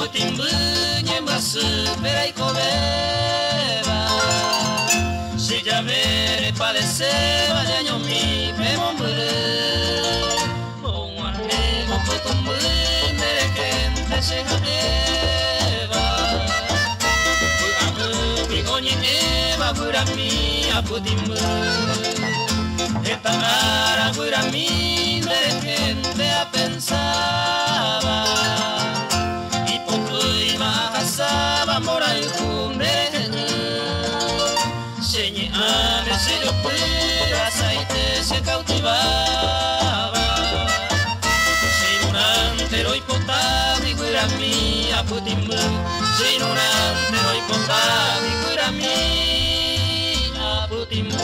Potimbu nyembasu merai komeba Si javere paleceba nyanyomi pemomburu Owa ego potumbu nereken teshengateba Abu brigoni eba burami apotimbu Etamara burami nereken te apensaba Morai kumene, señi ame se yo pueda saite se cautivaba. Se ignorante hoy potable cuida mi aputimbu, se ignorante hoy potable cuida mi aputimbu.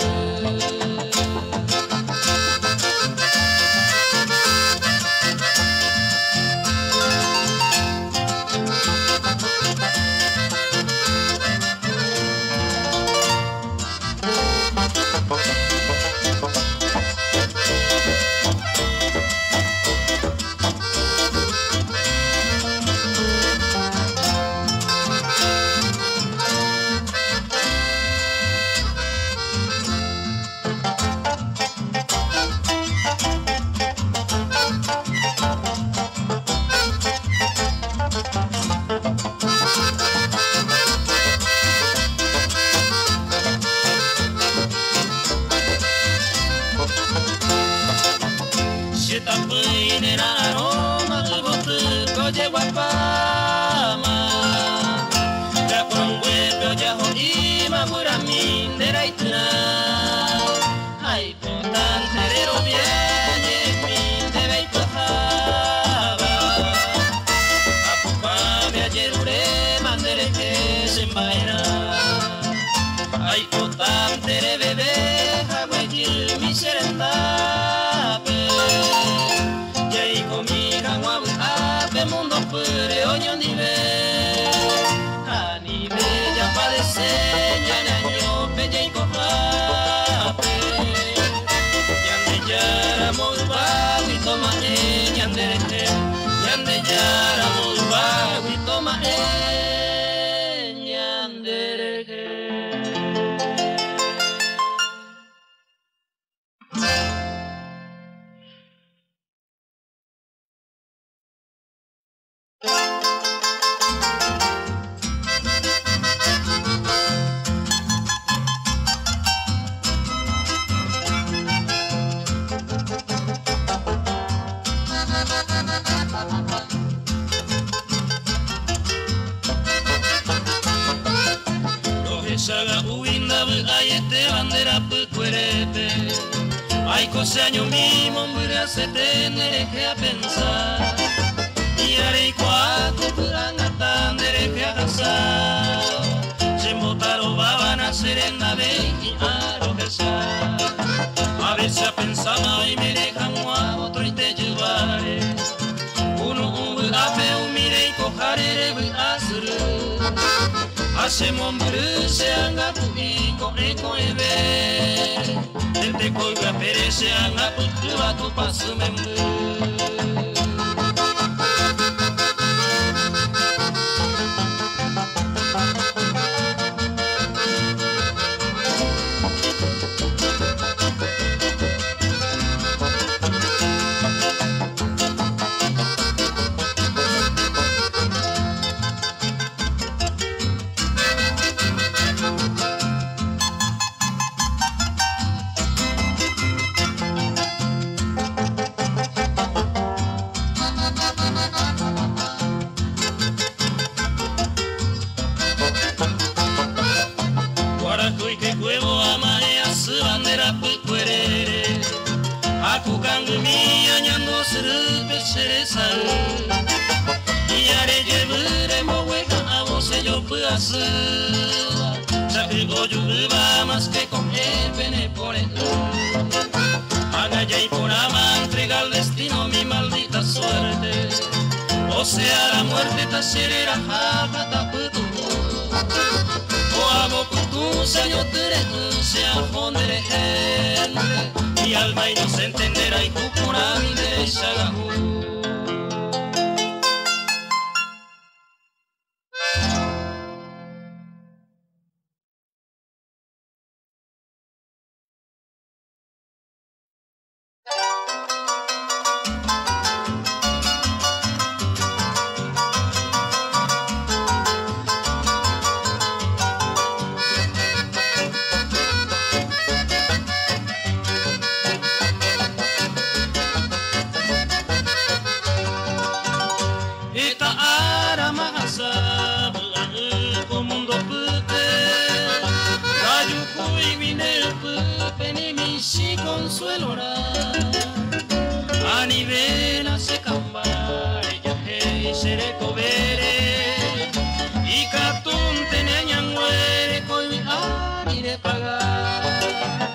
si consuelo orar, a nivel hace cambar, ya que seré cobere, y catún teneña muere, coi arire pagar,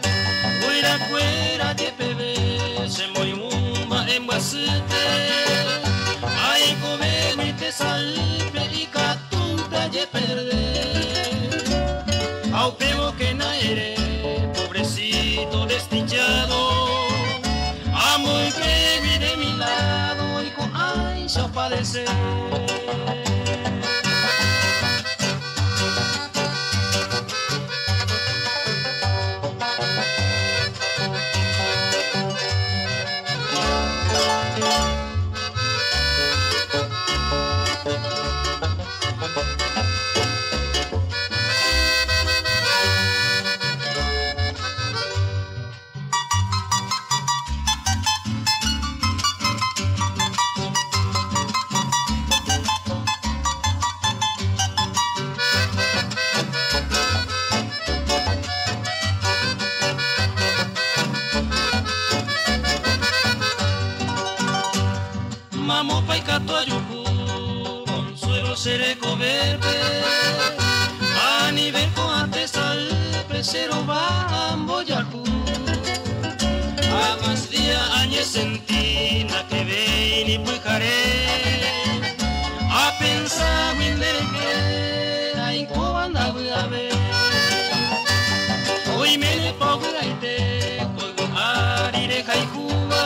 fuera cuera que pebe, se muy mumba en guasete, ay cobe y te salpe, y catún talle perder, au pebo que naere. Desdichado, amo y que vi de mi lado y con ansia padecer. Seré coberte, a nivel coate salpe, cero va a Boyacú. A más día añe sentina que ve y ni pujaré, a pensar winderque, a incobanda a ver. Hoy me le pongo la ite, coigo arire jaicuba,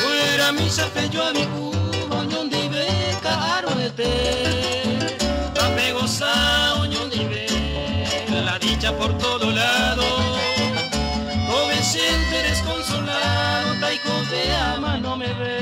fuera mi sape yo a mi cuba. Apego sao yo nivel la dicha por todo lado, joven siente desconsolado, taico de ama no me ve.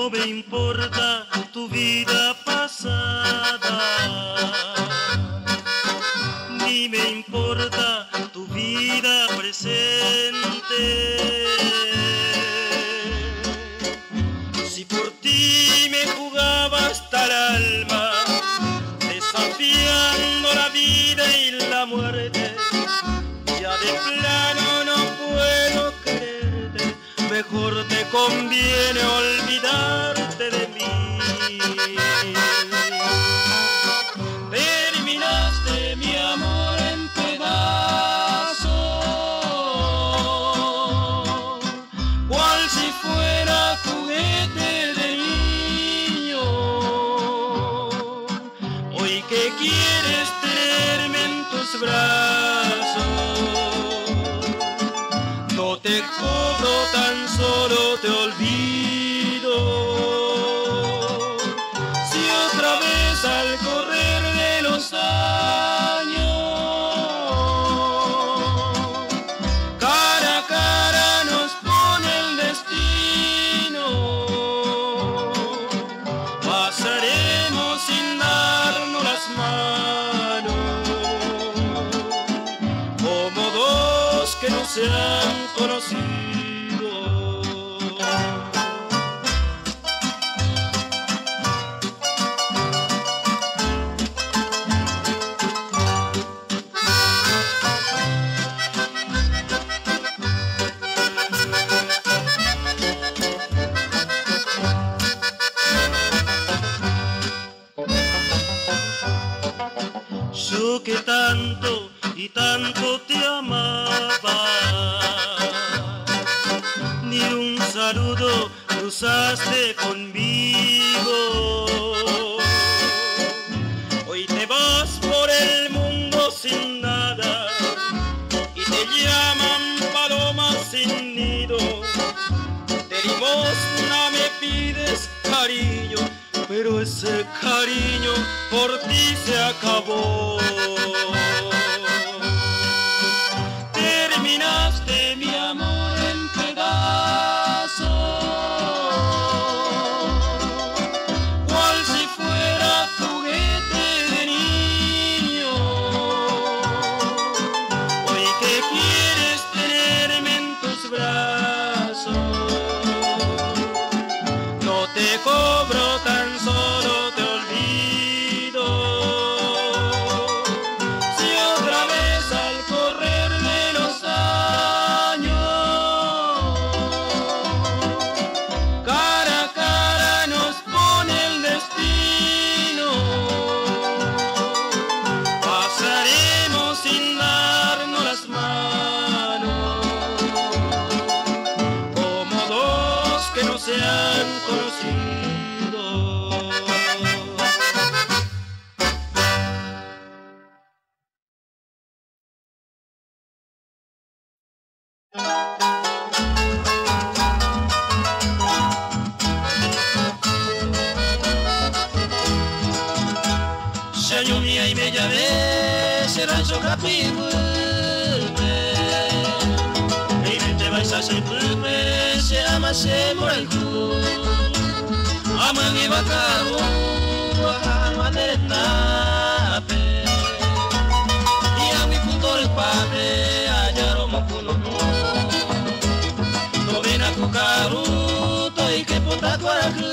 no me importa tu vida pasada, ni me importa tu vida presente. Si por ti me jugaba hasta el alma, desafiando la vida y la muerte, ya de plano no puedo quererte, mejor te conviene olvidarte de mí. Terminaste mi amor en pedazos, cual si fuera juguete de niño. Hoy que quieres tenerme en tus brazos, no te cobro, tan solo te olvido. Si otra vez al correr de los años, cara a cara nos pone el destino, pasaremos sin darnos las manos, como dos que no se han conocido. Yo que tanto y tanto te amaba, ni un saludo cruzaste conmigo. Hoy te vas por el mundo sin nada y te llaman paloma sin nido. De limosna me pides cariño, pero ese cariño por ti se acabó. Terminaste mi amor en pedazos, cual si fuera juguete de niño. Hoy que quieres tenerme en tus brazos, no te cobro, tan solo te olvido. Si otra vez al correr de los años, cara a cara nos pone el destino, pasaremos sin darnos las manos, como dos que no se han conocido. Lluvia y bella vez será yo capimue, y vente vais a ser pulpe, se ama se moralcu, aman y vacabu, ama de nape, y a mi futuro padre hallaron puno, no ven a cucaruto y que potatu aracu.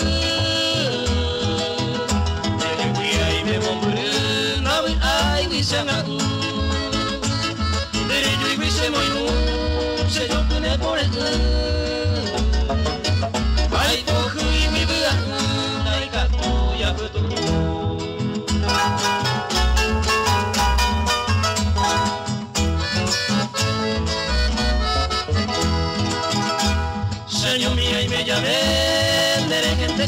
Shangaku, dere yo iglesia muy no, se yo pone por el ay toku y mi vida, ay kaku ya kutu. Señor mía y me llamé, dere gente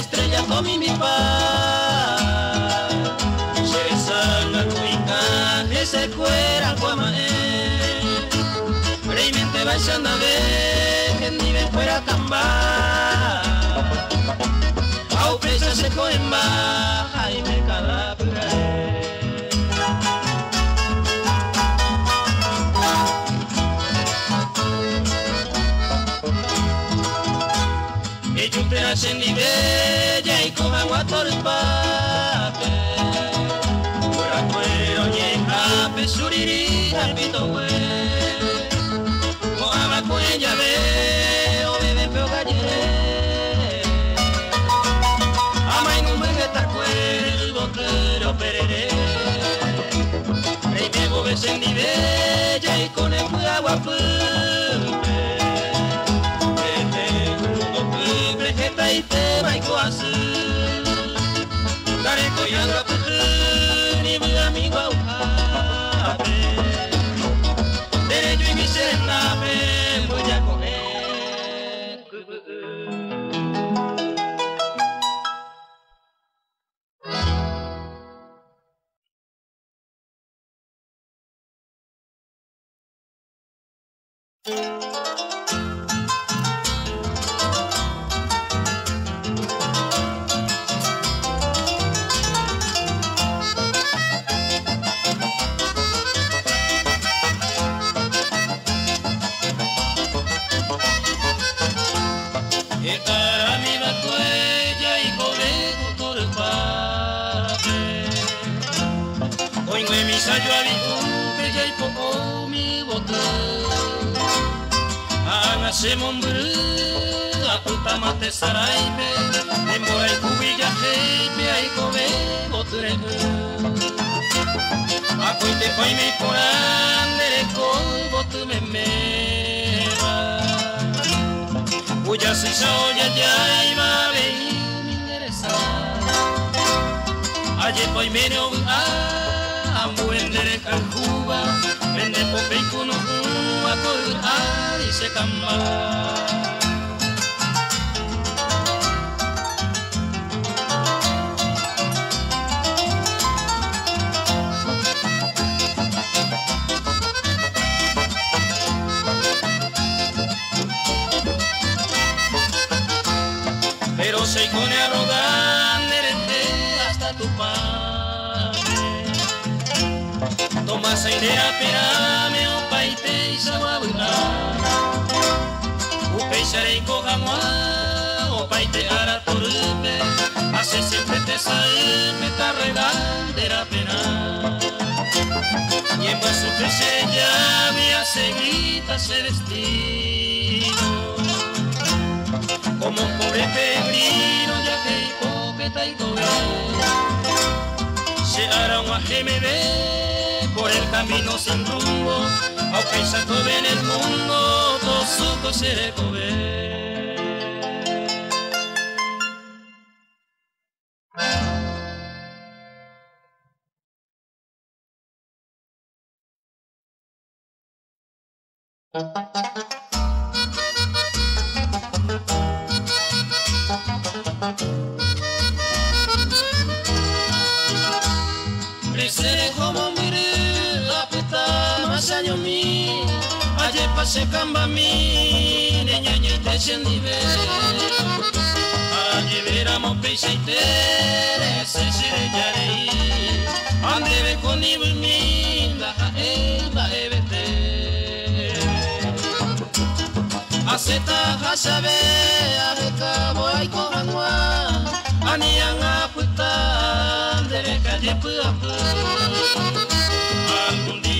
estrella tomi mi pa. Serezanga cuica, ese cuera guamae. baixando a ver que el nivel fuera tan bajo. Ao precio se fue en baja y me cala por ahí. E chumpera se nivel ya y con agua torpape. Pura cuero y enjape, suriri, rapito güey. Ya veo, bebé, feo gallé. Ama y no me geta cuervo, pero pereré. Rey, bebo, besé en mi bella y con el agua fume. Vete, como fume, jeta y tema y coazú. Daré coyando a putú, ni mi amigo a ujape. Derecho y mi serenape.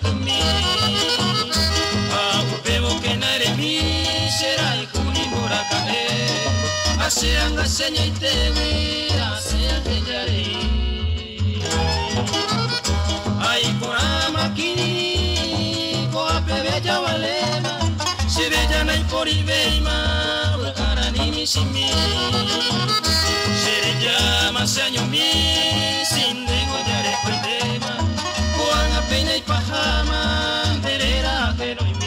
with me. Akupemo kenaremi serai kunimura kane. Asianga senyaitewi asianjari. Aikora makini ko apebeja walema. Sebeja na ikori veima ulakara nimi simi. Sebeja masenyomi sindengo jare kwema. Koanga peña ipahama derera keno imi.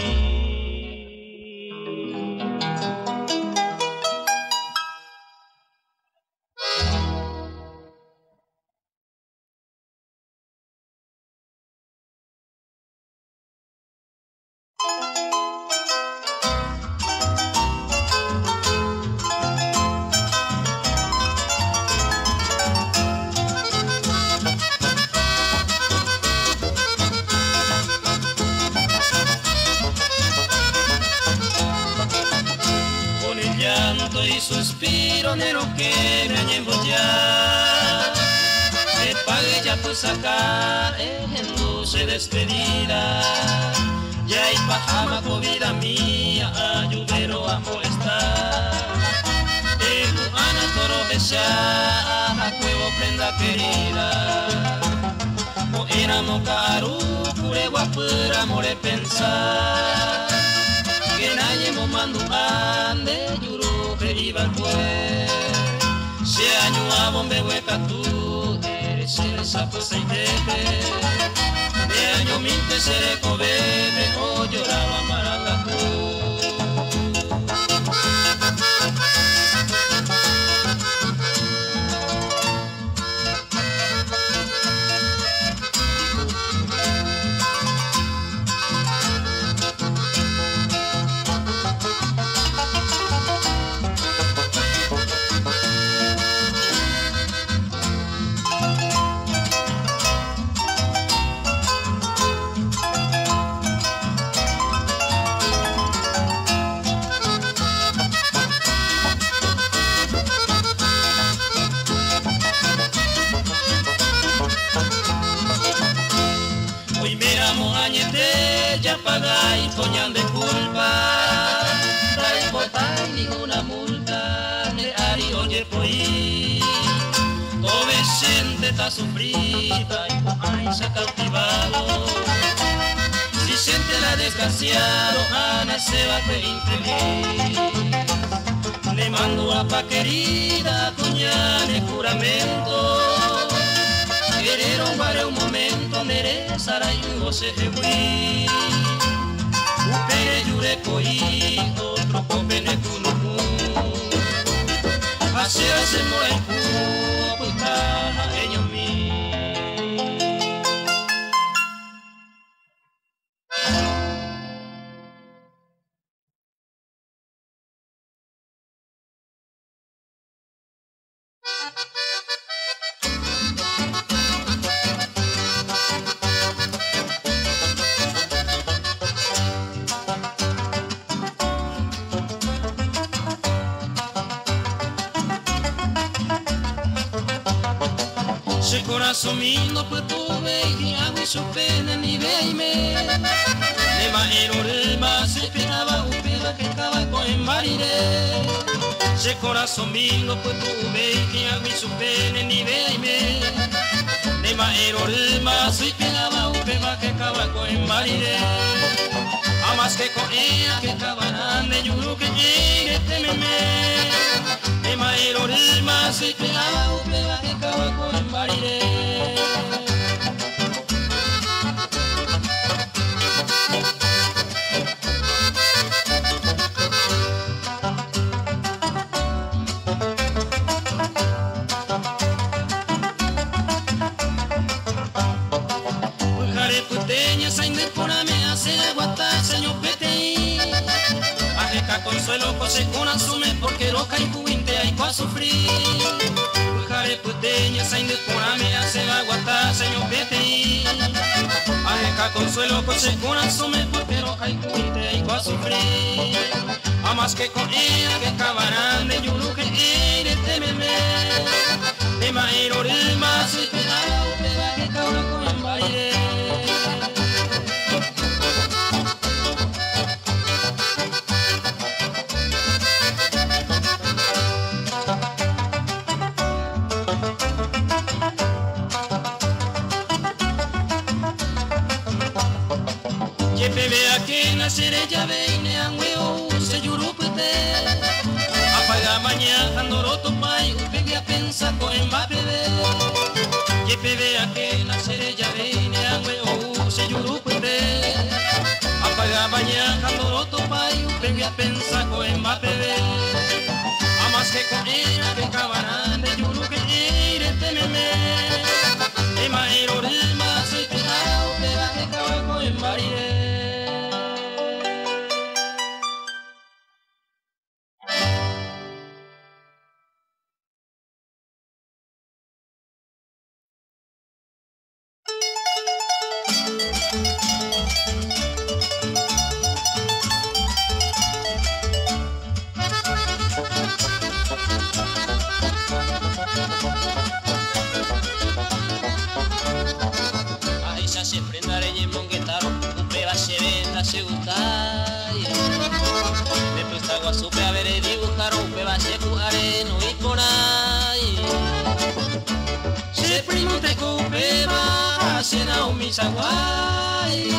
Y suspiro de lo que me llevo ya, te pagué ya por sacar en dulce despedida. Ya y pajama con vida mía, ayudero a molestar. En un ana toro besar, a cuevo prenda querida. O era mocaru, pure guapura, more pensar. Que nadie me mando ande, yo iba pues se año a bombe hueca tú eres el sapo seitete de año minte seré cobete o lloraba maranga tú. Poñan de culpa, trae botar ninguna multa, ne ari oye poí. Obesente está sufrida y ay se ha cautivado. Si siente la desgraciado, Ana se va a ser infeliz. Le mando a pa querida, cuñan el juramento. Querieron para un momento, merezará y vos se rehuí. Pere yure coi, otro copene cunucu. Paseo se mora el cubo, puta, eño mi. Se corazón mío pues tuve que hago y su pena ni veime. Le va el orema se esperaba un pedo que estaba con el mariré. Se corazón mío pues tuve que hago y su pena ni veime. Le va el orema se esperaba un pedo que estaba con el mariré. A más que con ella que estaban de yuru que llegue tememe. El orema se pelaba o pela que acaba con el mariré. Pujaré puteña, sainde por a me hacer aguantar, señor Peteí. Ajeca consuelo, cose con asume porque loca y tu a sufrir, pujaré puteña, sain de porame, hace aguantar, señor Peteí. Ajeca consuelo, coche con asume, pero hay cuite, igual a sufrir. A más que con ella que acabarán de yulu que eres de meme. De mayor el más, y te da la opera que cabra con el baile. vea que nacer ella veine a huevo se yurupete. Apaga mañana andoroto pay, pegue a pensar con el mapa de. Que vea que nacer ella veine a huevo se yurupete. Apaga mañana andoroto pay, pegue a pensar con el mapa de. Amas que con ella que cabanan de yuru que iré tememe. Ema erorema se quedao vea que cabe con el marire. Misaguai,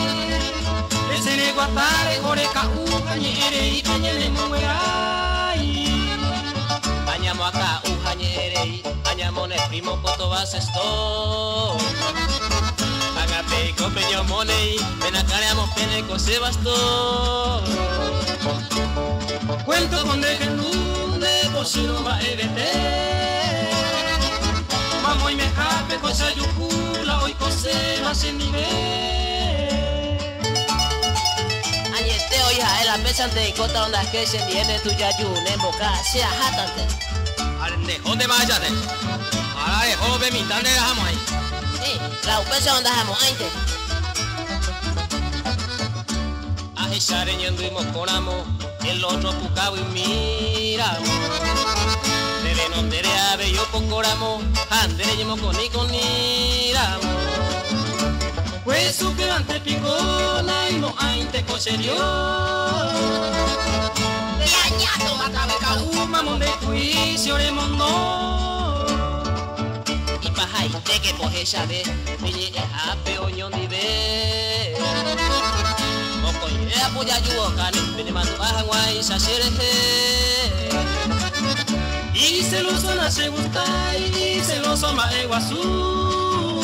ese neguatare oreca uja ñere y pañele muerai. Añamo acá uja ñere, añamo ne primo poto vas esto. Agate copeño money, venacareamos peneco se bastó. Cuento con de que nunde posino va evete. Mamo y me jape cosa yuku. Hoy cosera sin nivel. Añete hoy a la pesante y cota onda que se viene tuya yun en boca sea jatante. Al nejón de mayate. A la de joven mi tarde dejamos ahí. Sí, la upesa onda dejamos antes. A esa reñendo y mocoramos, el otro pucabo y miramos. Tere ave yo pocoramo, andere yo moconiconiramo. Pues su que ante picona y no ante coserio. Le añado a cabecau, mamón de juicio de mondo. Y paja y te que coge sabe, oye a peoñón y ve. Mocoye apoya yo, cane, venemando baja guay, sacerete. Y se lo sona se gusta y se lo soma Eguazú.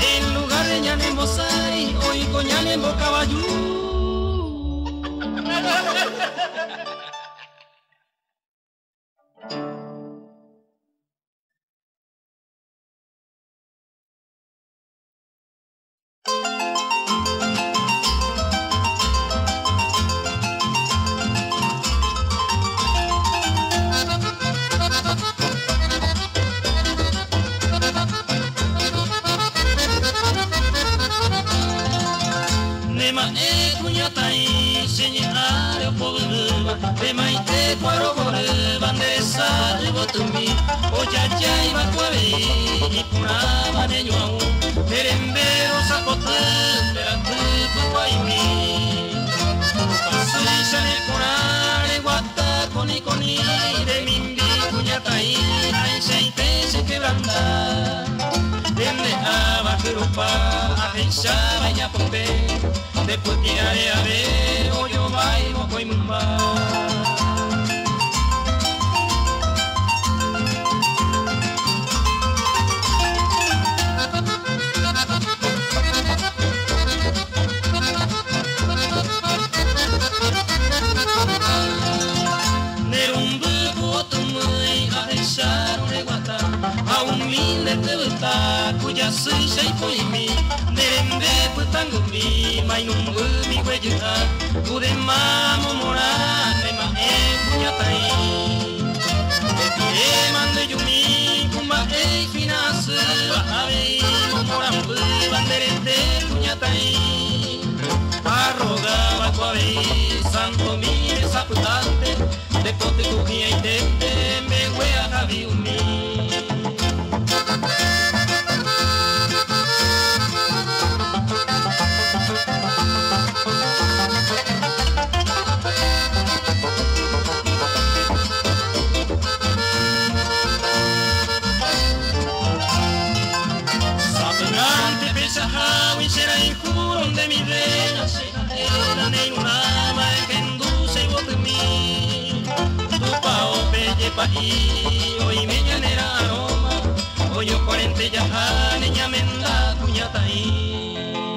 En lugar de ñanemo sai, hoy con ñanemo caballú. Oyo korente jahane nyamenda kunyata'i.